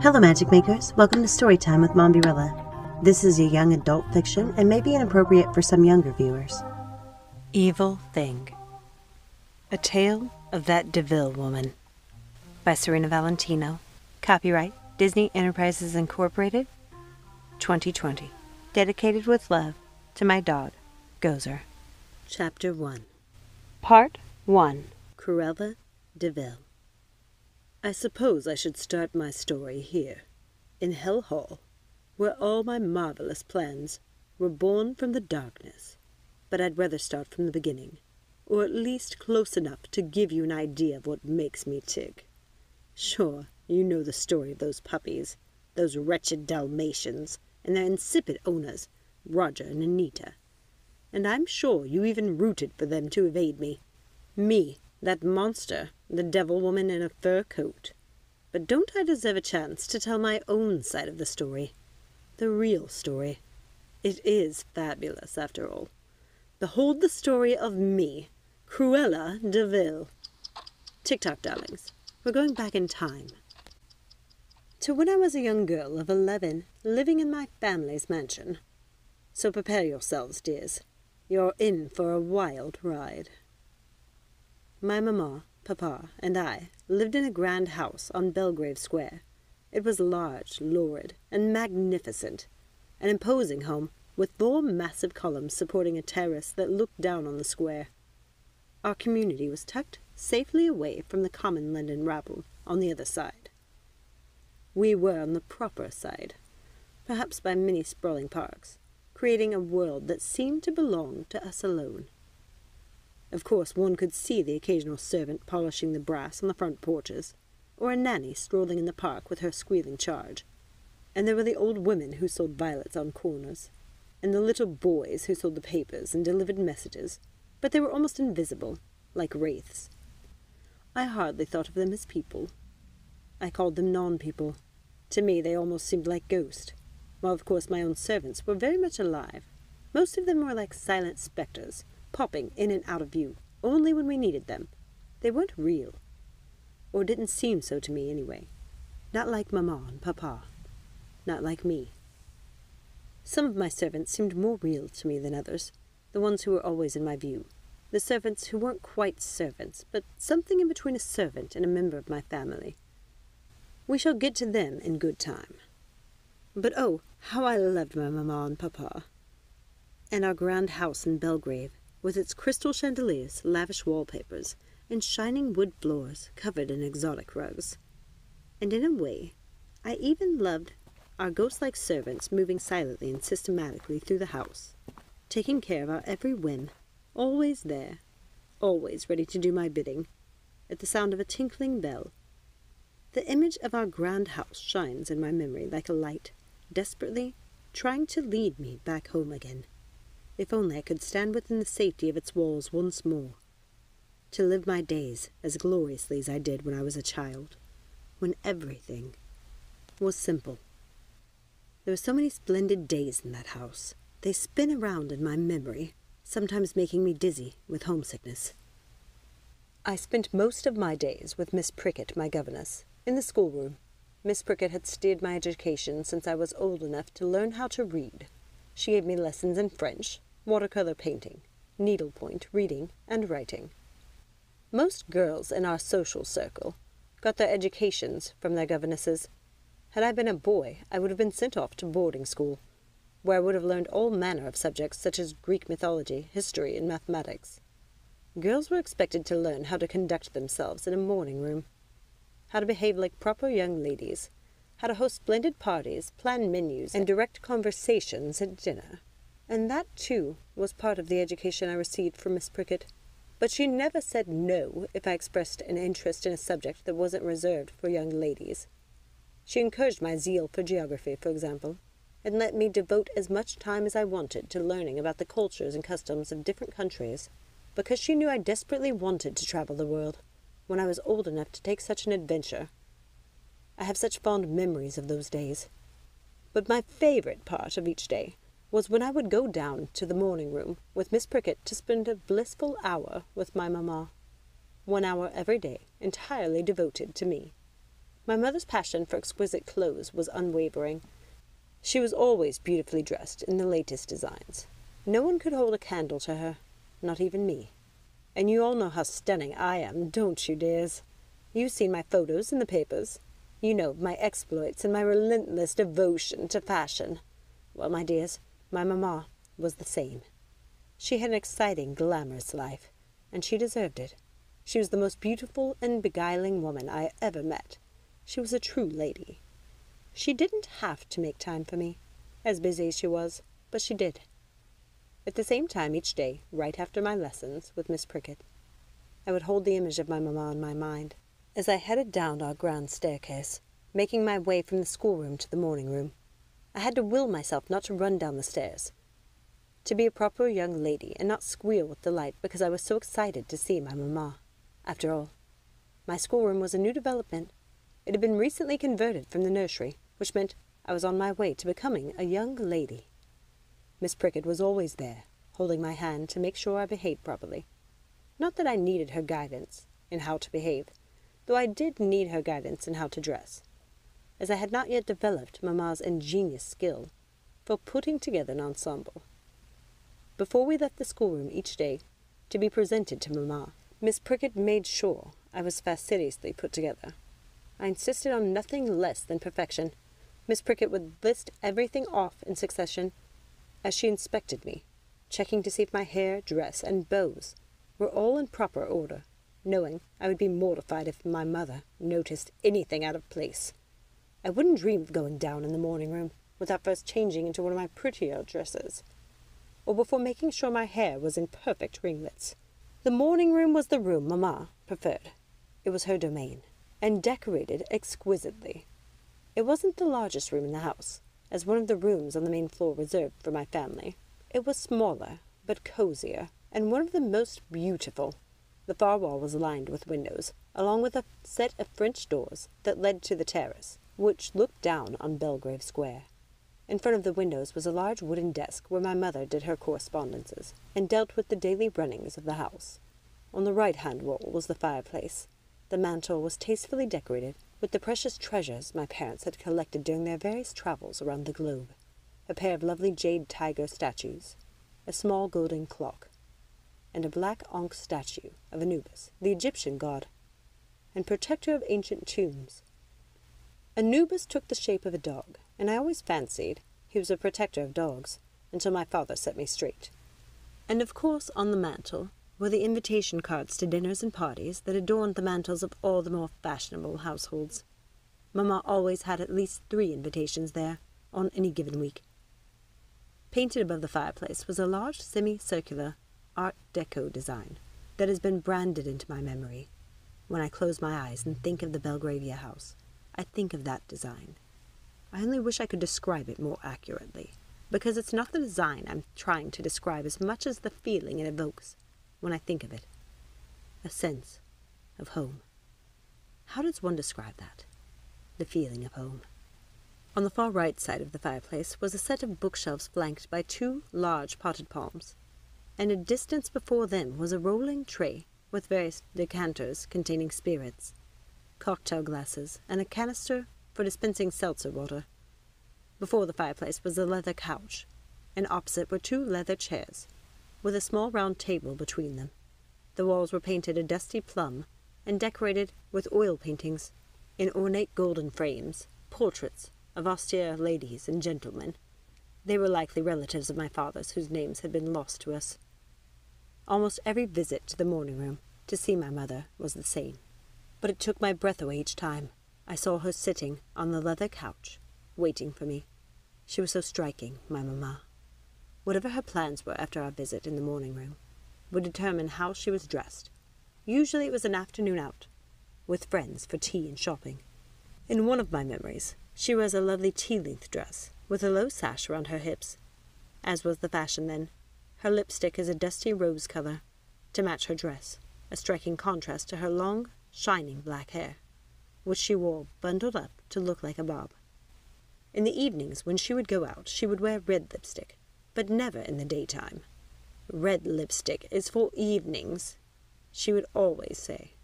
Hello Magic Makers, welcome to Storytime with Mombirilla. This is a young adult fiction and may be inappropriate for some younger viewers. Evil Thing. A Tale of That De Vil Woman by Serena Valentino. Copyright Disney Enterprises Incorporated 2020. Dedicated with love to my dog, Gozer. Chapter 1. Part 1. Cruella De Vil. I suppose I should start my story here, in Hell Hall, where all my marvelous plans were born from the darkness. But I'd rather start from the beginning, or at least close enough to give you an idea of what makes me tick. Sure, you know the story of those puppies, those wretched Dalmatians, and their insipid owners, Roger and Anita. And I'm sure you even rooted for them to evade me. Me, that monster, the devil woman in a fur coat. But don't I deserve a chance to tell my own side of the story? The real story. It is fabulous, after all. Behold the story of me, Cruella De Vil. TikTok, darlings. We're going back in time. To when I was a young girl of 11, living in my family's mansion. So prepare yourselves, dears. You're in for a wild ride. My mamma, papa, and I lived in a grand house on Belgrave Square. It was large, lurid, and magnificent. An imposing home with four massive columns supporting a terrace that looked down on the square. Our community was tucked safely away from the common London rabble on the other side. We were on the proper side, perhaps by many sprawling parks, creating a world that seemed to belong to us alone. Of course, one could see the occasional servant polishing the brass on the front porches, or a nanny strolling in the park with her squealing charge. And there were the old women who sold violets on corners, and the little boys who sold the papers and delivered messages, but they were almost invisible, like wraiths. I hardly thought of them as people. I called them non-people. To me, they almost seemed like ghosts, while of course my own servants were very much alive. Most of them were like silent spectres, popping in and out of view, only when we needed them. They weren't real, or didn't seem so to me anyway. Not like Mamma and Papa. Not like me. Some of my servants seemed more real to me than others, the ones who were always in my view. The servants who weren't quite servants, but something in between a servant and a member of my family. We shall get to them in good time. But oh, how I loved my mamma and papa. And our grand house in Belgrave, with its crystal chandeliers, lavish wallpapers, and shining wood floors covered in exotic rugs. And in a way, I even loved our ghost-like servants moving silently and systematically through the house, taking care of our every whim, always there, always ready to do my bidding, at the sound of a tinkling bell. The image of our grand house shines in my memory like a light, desperately trying to lead me back home again. If only I could stand within the safety of its walls once more, to live my days as gloriously as I did when I was a child, when everything was simple. There were so many splendid days in that house. They spin around in my memory, sometimes making me dizzy with homesickness. I spent most of my days with Miss Prickett, my governess, in the schoolroom. Miss Prickett had steered my education since I was old enough to learn how to read. She gave me lessons in French, watercolor painting, needlepoint, reading, and writing. Most girls in our social circle got their educations from their governesses. Had I been a boy, I would have been sent off to boarding school, where I would have learned all manner of subjects such as Greek mythology, history, and mathematics. Girls were expected to learn how to conduct themselves in a morning room, how to behave like proper young ladies, how to host splendid parties, plan menus, and direct conversations at dinner. And that, too, was part of the education I received from Miss Prickett. But she never said no if I expressed an interest in a subject that wasn't reserved for young ladies. She encouraged my zeal for geography, for example, and let me devote as much time as I wanted to learning about the cultures and customs of different countries, because she knew I desperately wanted to travel the world when I was old enough to take such an adventure. I have such fond memories of those days. But my favorite part of each day was when I would go down to the morning room with Miss Prickett to spend a blissful hour with my mamma. 1 hour every day, entirely devoted to me. My mother's passion for exquisite clothes was unwavering. She was always beautifully dressed in the latest designs. No one could hold a candle to her, not even me. And you all know how stunning I am, don't you, dears? You've seen my photos in the papers. You know my exploits and my relentless devotion to fashion. Well, my dears, my mamma was the same. She had an exciting, glamorous life, and she deserved it. She was the most beautiful and beguiling woman I ever met. She was a true lady. She didn't have to make time for me, as busy as she was, but she did. At the same time each day, right after my lessons with Miss Prickett, I would hold the image of my mamma in my mind as I headed down our grand staircase, making my way from the schoolroom to the morning room. I had to will myself not to run down the stairs, to be a proper young lady and not squeal with delight because I was so excited to see my mamma. After all, my schoolroom was a new development. It had been recently converted from the nursery, which meant I was on my way to becoming a young lady. Miss Prickett was always there, holding my hand to make sure I behaved properly. Not that I needed her guidance in how to behave, though I did need her guidance in how to dress, as I had not yet developed mamma's ingenious skill for putting together an ensemble. Before we left the schoolroom each day to be presented to mamma, Miss Prickett made sure I was fastidiously put together. I insisted on nothing less than perfection. Miss Prickett would list everything off in succession as she inspected me, checking to see if my hair, dress, and bows were all in proper order, knowing I would be mortified if my mother noticed anything out of place. I wouldn't dream of going down in the morning room without first changing into one of my prettier dresses, or before making sure my hair was in perfect ringlets. The morning room was the room mamma preferred. It was her domain, and decorated exquisitely. It wasn't the largest room in the house, as one of the rooms on the main floor reserved for my family. It was smaller, but cozier, and one of the most beautiful. The far wall was lined with windows, along with a set of French doors that led to the terrace, which looked down on Belgrave Square. In front of the windows was a large wooden desk where my mother did her correspondences and dealt with the daily runnings of the house. On the right-hand wall was the fireplace. The mantel was tastefully decorated with the precious treasures my parents had collected during their various travels around the globe. A pair of lovely jade tiger statues, a small golden clock, and a black ankh statue of Anubis, the Egyptian god, and protector of ancient tombs. Anubis took the shape of a dog, and I always fancied he was a protector of dogs, until my father set me straight. And of course on the mantel were the invitation cards to dinners and parties that adorned the mantels of all the more fashionable households. Mamma always had at least 3 invitations there on any given week. Painted above the fireplace was a large semicircular Art Deco design that has been branded into my memory. When I close my eyes and think of the Belgravia house, I think of that design. I only wish I could describe it more accurately, because it's not the design I'm trying to describe as much as the feeling it evokes when I think of it. A sense of home. How does one describe that? The feeling of home. On the far right side of the fireplace was a set of bookshelves flanked by 2 large potted palms, and a distance before them was a rolling tray with various decanters containing spirits, cocktail glasses, and a canister for dispensing seltzer water. Before the fireplace was a leather couch, and opposite were 2 leather chairs, with a small round table between them. The walls were painted a dusty plum, and decorated with oil paintings in ornate golden frames, portraits of austere ladies and gentlemen. They were likely relatives of my father's whose names had been lost to us. Almost every visit to the morning room to see my mother was the same. But it took my breath away each time. I saw her sitting on the leather couch, waiting for me. She was so striking, my mamma. Whatever her plans were after our visit in the morning room would determine how she was dressed. Usually it was an afternoon out, with friends for tea and shopping. In one of my memories, she wears a lovely tea-length dress, with a low sash around her hips, as was the fashion then. Her lipstick is a dusty rose color, to match her dress, a striking contrast to her long, shining black hair, which she wore bundled up to look like a bob. In the evenings, when she would go out, she would wear red lipstick, but never in the daytime. "Red lipstick is for evenings," she would always say.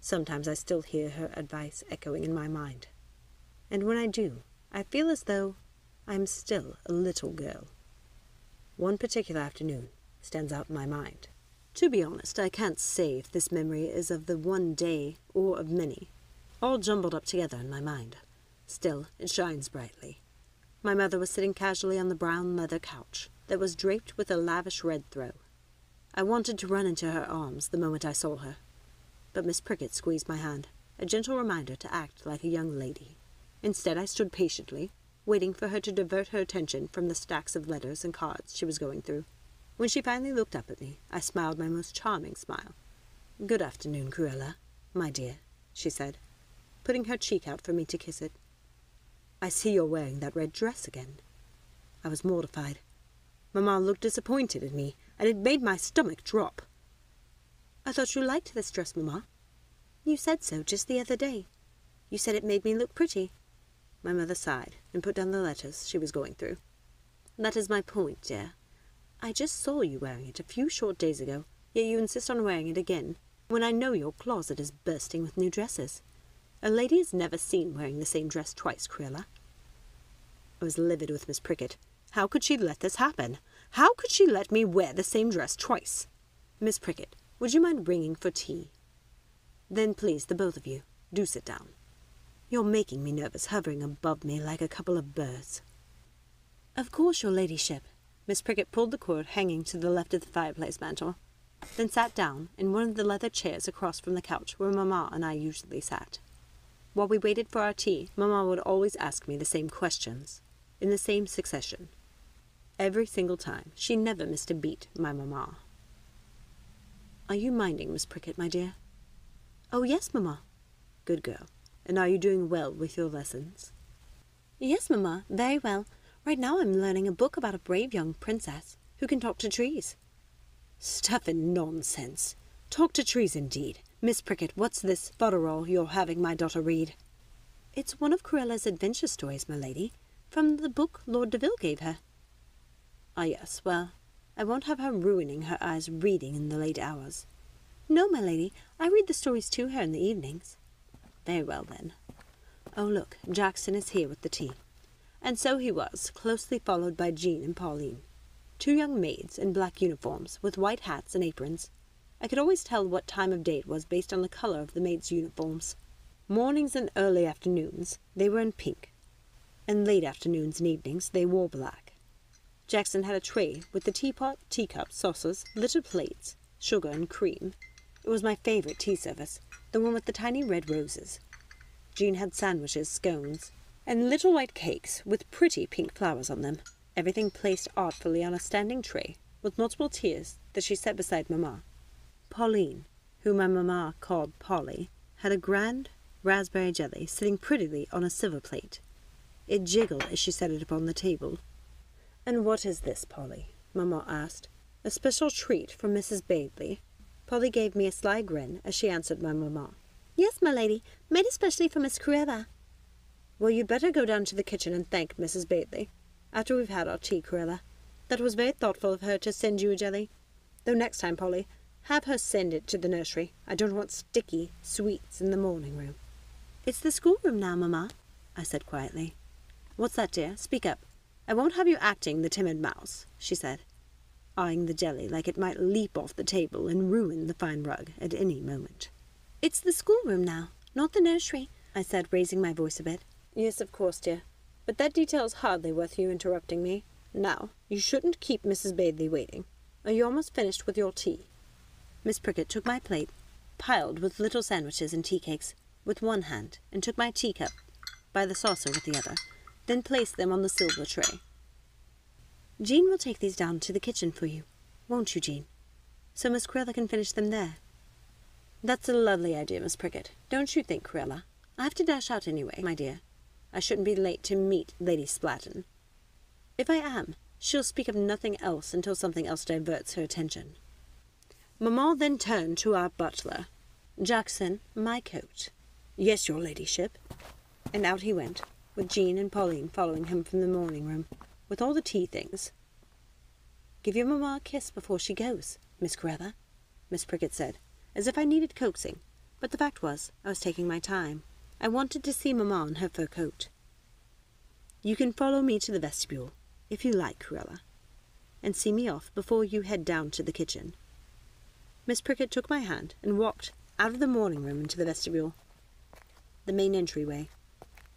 Sometimes I still hear her advice echoing in my mind. And when I do, I feel as though I am still a little girl. One particular afternoon stands out in my mind. To be honest, I can't say if this memory is of the one day or of many, all jumbled up together in my mind. Still, it shines brightly. My mother was sitting casually on the brown leather couch that was draped with a lavish red throw. I wanted to run into her arms the moment I saw her, but Miss Prickett squeezed my hand, a gentle reminder to act like a young lady. Instead, I stood patiently, waiting for her to divert her attention from the stacks of letters and cards she was going through. When she finally looked up at me, I smiled my most charming smile. "Good afternoon, Cruella, my dear," she said, putting her cheek out for me to kiss it. "I see you're wearing that red dress again." I was mortified. Mamma looked disappointed at me, and it made my stomach drop. "I thought you liked this dress, Mamma. You said so just the other day. You said it made me look pretty." My mother sighed and put down the letters she was going through. "That is my point, dear. I just saw you wearing it a few short days ago, yet you insist on wearing it again, when I know your closet is bursting with new dresses. A lady is never seen wearing the same dress twice, Cruella." I was livid with Miss Prickett. How could she let this happen? How could she let me wear the same dress twice? "Miss Prickett, would you mind ringing for tea? Then please, the both of you, do sit down. You're making me nervous, hovering above me like a couple of birds." "Of course, your ladyship." Miss Prickett pulled the cord hanging to the left of the fireplace mantel, then sat down in one of the leather chairs across from the couch where Mamma and I usually sat. While we waited for our tea, Mamma would always ask me the same questions, in the same succession. Every single time. She never missed a beat, my Mamma. "Are you minding, Miss Prickett, my dear?" "Oh, yes, Mamma." "Good girl. And are you doing well with your lessons?" "Yes, Mamma, very well. Right now I'm learning a book about a brave young princess who can talk to trees." "Stuff and nonsense. Talk to trees indeed. Miss Prickett, what's this fodderall you're having my daughter read?" "It's one of Cruella's adventure stories, my lady, from the book Lord De Vil gave her." "Ah, yes. Well, I won't have her ruining her eyes reading in the late hours." "No, my lady. I read the stories to her in the evenings." "Very well, then. Oh, look, Jackson is here with the tea." And so he was, closely followed by Jean and Pauline, two young maids in black uniforms with white hats and aprons. I could always tell what time of day it was based on the color of the maids' uniforms. Mornings and early afternoons they were in pink, and late afternoons and evenings they wore black. Jackson had a tray with the teapot, teacup, saucers, little plates, sugar and cream. It was my favorite tea service, the one with the tiny red roses. Jean had sandwiches, scones, and little white cakes with pretty pink flowers on them, everything placed artfully on a standing tray with multiple tiers that she set beside Mamma. Pauline, whom my Mamma called Polly, had a grand raspberry jelly sitting prettily on a silver plate. It jiggled as she set it upon the table. "And what is this, Polly?" Mamma asked. "A special treat from Mrs. Baddeley." Polly gave me a sly grin as she answered my Mamma. "Yes, my lady, made especially for Miss Cruella." "Well, you'd better go down to the kitchen and thank Mrs. Baddeley, after we've had our tea, Cruella. That was very thoughtful of her to send you a jelly. Though next time, Polly, have her send it to the nursery. I don't want sticky sweets in the morning room." "It's the schoolroom now, Mamma," I said quietly. "What's that, dear? Speak up. I won't have you acting the timid mouse," she said, eyeing the jelly like it might leap off the table and ruin the fine rug at any moment. "It's the schoolroom now, not the nursery," I said, raising my voice a bit. "Yes, of course, dear. But that detail's hardly worth you interrupting me. Now, you shouldn't keep Mrs. Baddeley waiting. Are you almost finished with your tea?" Miss Prickett took my plate, piled with little sandwiches and tea cakes, with one hand, and took my teacup by the saucer with the other, then placed them on the silver tray. "Jean will take these down to the kitchen for you, won't you, Jean? So Miss Cruella can finish them there." "That's a lovely idea, Miss Prickett. Don't you think, Cruella? I have to dash out anyway, my dear. I shouldn't be late to meet Lady Splatton. If I am, she'll speak of nothing else until something else diverts her attention." Mamma then turned to our butler. "Jackson, my coat." "Yes, your ladyship." And out he went, with Jean and Pauline following him from the morning room, with all the tea things. "Give your Mamma a kiss before she goes, Miss Cruella," Miss Prickett said, as if I needed coaxing. but the fact was I was taking my time. I wanted to see Mamma in her fur coat. You can follow me to the vestibule, if you like, Cruella, and see me off before you head down to the kitchen. Miss Prickett took my hand and walked out of the morning room into the vestibule. The main entryway.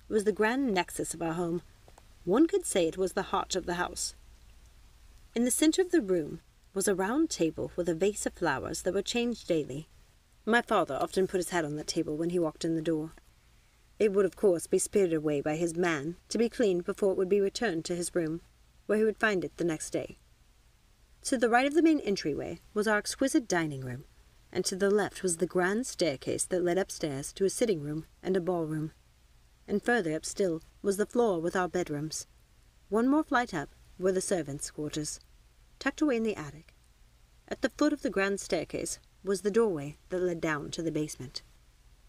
It was the grand nexus of our home. One could say it was the heart of the house. In the centre of the room was a round table with a vase of flowers that were changed daily. My father often put his hat on that table when he walked in the door. It would, of course, be spirited away by his man to be cleaned before it would be returned to his room, where he would find it the next day. To the right of the main entryway was our exquisite dining room, and to the left was the grand staircase that led upstairs to a sitting room and a ballroom, and further up still was the floor with our bedrooms. One more flight up were the servants' quarters, tucked away in the attic. At the foot of the grand staircase was the doorway that led down to the basement,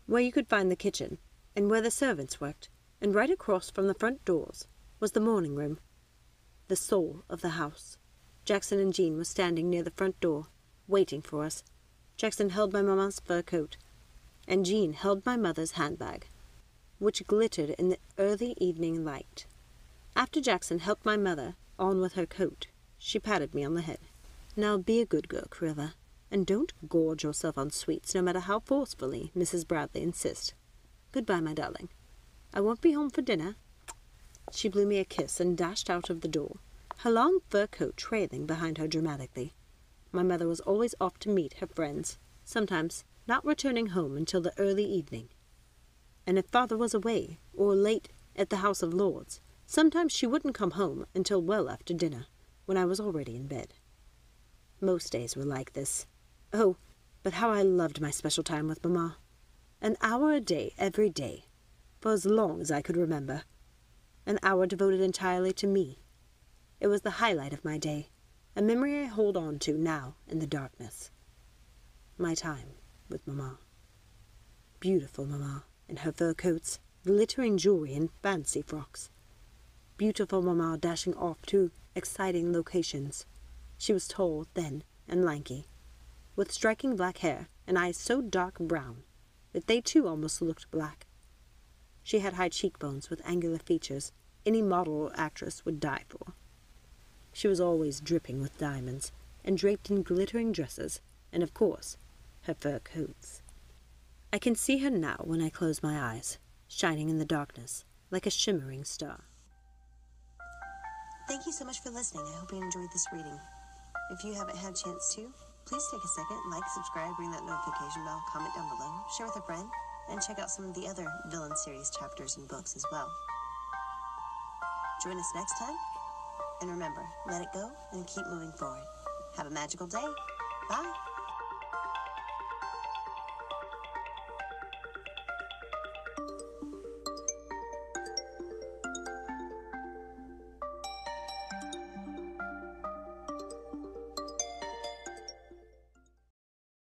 where you could find the kitchen, and where the servants worked, and right across from the front doors was the morning room, the soul of the house. Jackson and Jean were standing near the front door, waiting for us. Jackson held my mamma's fur coat, and Jean held my mother's handbag, which glittered in the early evening light. After Jackson helped my mother on with her coat, she patted me on the head. "Now be a good girl, Cruella, and don't gorge yourself on sweets, no matter how forcefully Mrs. Bradley insists. Goodbye, my darling. I won't be home for dinner." She blew me a kiss and dashed out of the door, her long fur coat trailing behind her dramatically. My mother was always off to meet her friends, sometimes not returning home until the early evening. And if Father was away, or late at the House of Lords, sometimes she wouldn't come home until well after dinner, when I was already in bed. Most days were like this. Oh, but how I loved my special time with Mamma. An hour a day, every day, for as long as I could remember. An hour devoted entirely to me. It was the highlight of my day, a memory I hold on to now in the darkness. My time with Mamma. Beautiful Mamma in her fur coats, glittering jewelry and fancy frocks. Beautiful Mamma dashing off to exciting locations. She was tall, thin, and lanky, with striking black hair and eyes so dark brown that they too almost looked black. She had high cheekbones with angular features any model or actress would die for. She was always dripping with diamonds, and draped in glittering dresses, and of course, her fur coats. I can see her now when I close my eyes, shining in the darkness, like a shimmering star. Thank you so much for listening. I hope you enjoyed this reading. If you haven't had a chance to, please take a second, like, subscribe, ring that notification bell, comment down below, share with a friend, and check out some of the other Villain series chapters and books as well. Join us next time, and remember, let it go and keep moving forward. Have a magical day. Bye.